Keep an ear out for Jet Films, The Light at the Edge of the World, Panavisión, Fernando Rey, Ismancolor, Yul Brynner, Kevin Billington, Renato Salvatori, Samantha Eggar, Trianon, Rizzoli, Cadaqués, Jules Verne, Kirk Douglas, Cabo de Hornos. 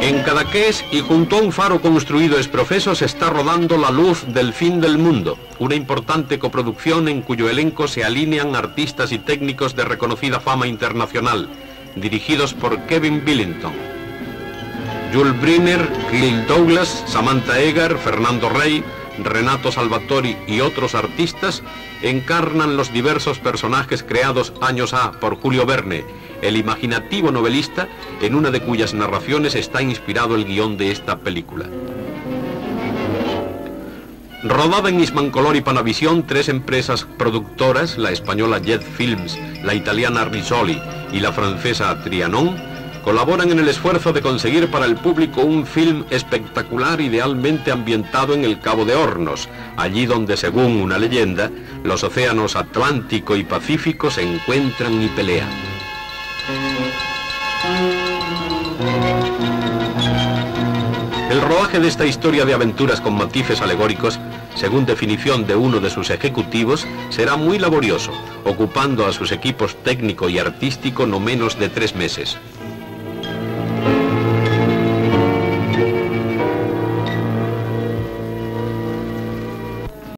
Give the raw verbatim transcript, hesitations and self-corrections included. En Cadaqués y junto a un faro construido exprofeso se está rodando La luz del fin del mundo, una importante coproducción en cuyo elenco se alinean artistas y técnicos de reconocida fama internacional, dirigidos por Kevin Billington. Yul Brynner, Kirk Douglas, Samantha Eggar, Fernando Rey, Renato Salvatori y otros artistas encarnan los diversos personajes creados años A por Julio Verne, el imaginativo novelista en una de cuyas narraciones está inspirado el guión de esta película. Rodada en Ismancolor y Panavisión, tres empresas productoras, la española Jet Films, la italiana Rizzoli y la francesa Trianon, colaboran en el esfuerzo de conseguir para el público un film espectacular idealmente ambientado en el Cabo de Hornos, allí donde, según una leyenda, los océanos Atlántico y Pacífico se encuentran y pelean. El rodaje de esta historia de aventuras con matices alegóricos, según definición de uno de sus ejecutivos, será muy laborioso, ocupando a sus equipos técnico y artístico no menos de tres meses.